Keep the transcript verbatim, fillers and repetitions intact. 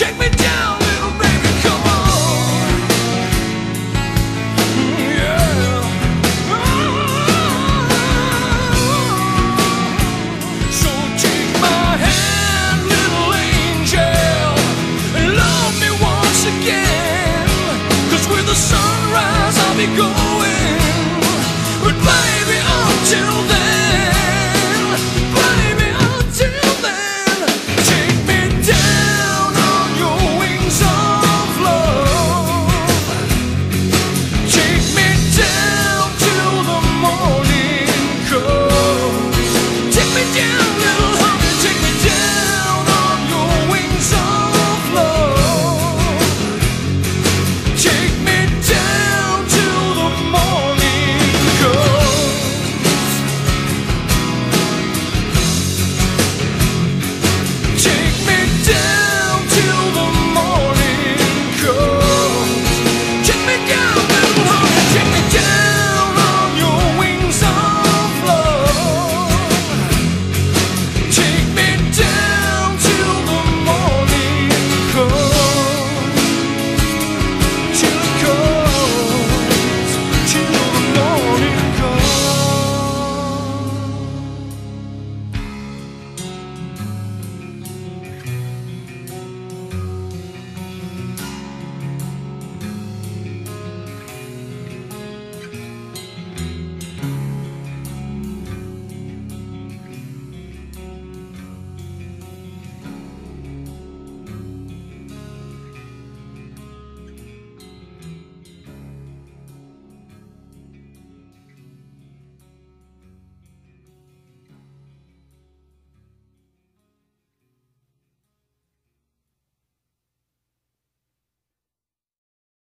Take me down.